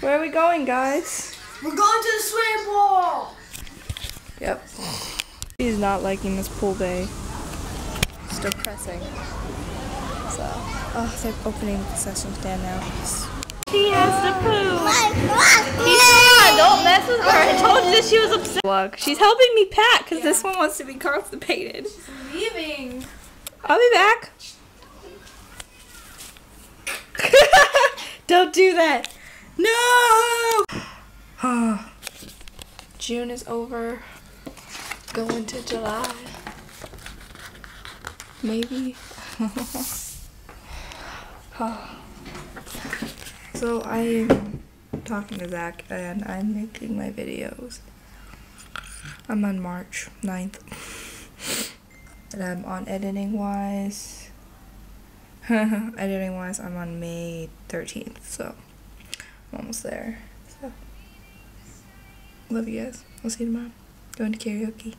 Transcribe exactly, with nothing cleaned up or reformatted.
Where are we going, guys? We're going to the swimming pool! Yep. He's not liking this pool day. It's depressing. So, oh, they're opening the concession stand now. She has to poo! Keisha, don't mess with her! I told you she was upset. She's helping me pack because yeah. This one wants to be constipated. She's leaving. I'll be back. Don't do that. No! June is over. Going to July. Maybe. Oh. So I'm talking to Zach and I'm making my videos. I'm on March ninth. And I'm on editing wise. editing wise, I'm on May thirteenth. So I'm almost there. So love you guys. I'll see you tomorrow. Going to karaoke.